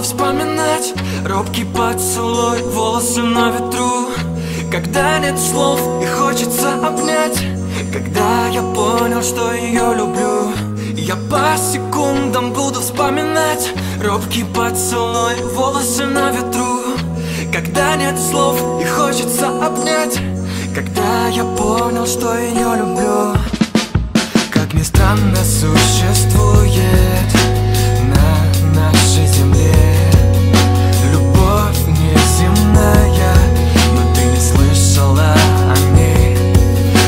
буду вспоминать робкий поцелуй, волосы на ветру, когда нет слов и хочется обнять, когда я понял, что ее люблю. Я по секундам буду вспоминать робкий поцелуй, волосы на ветру, когда нет слов и хочется обнять, когда я понял, что ее люблю. Как ни странно, существует на нашей земле любовь неземная, но ты не слышала о ней.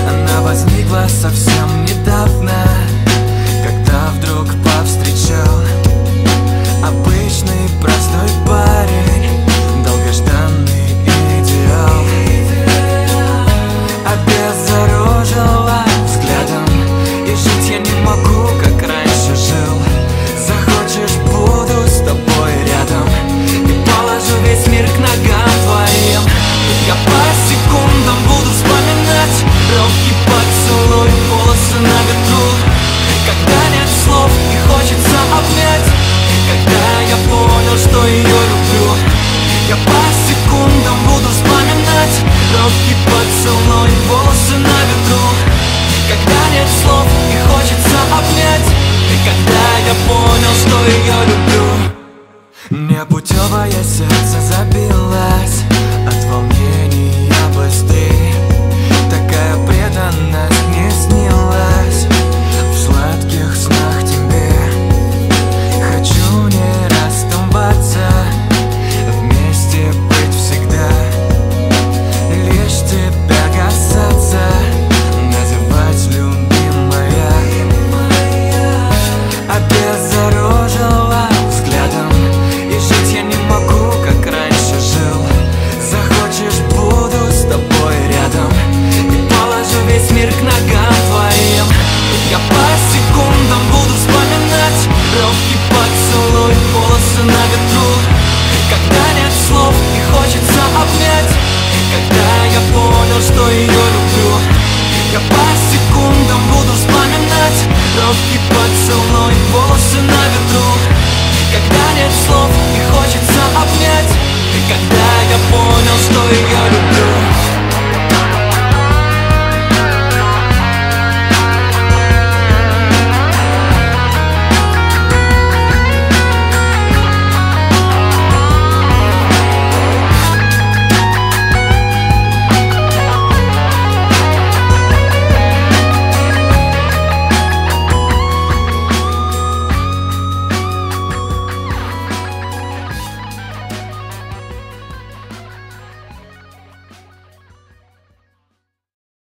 Она возникла совсем недавно, когда вдруг повстречал обычный простой парень, долгожданный идеал. Обезоружила взглядом, и жить я не могу, как раньше жил. Захочешь, буду с тобой рядом и положу весь мир к ногам твоим. Я по секундам буду вспоминать робкий поцелуй, волосы на ветру, когда нет слов и хочется обнять, когда я понял, что ее люблю. Я по секундам буду вспоминать робкий поцелуй, волосы на ветру, когда нет слов и хочется обнять, когда я понял, что ее люблю. Непутевое сердце забилось от волнения быстрее, такая преданность не снилась в сладких снах тебе. Хочу не расставаться, вместе быть всегда, лишь тебя касаться, называть любимая. Обезоружила взглядом, и жить я не могу, как раньше жил. Захочешь, буду с тобой рядом и положу весь мир к ногам твоим. Я по секундам буду вспоминать робкий поцелуй, волосы на ветру, когда нет слов и хочется обнять, когда я понял, что ее люблю. Я по секундам буду вспоминать робкий поцелуй, волосы на ветру,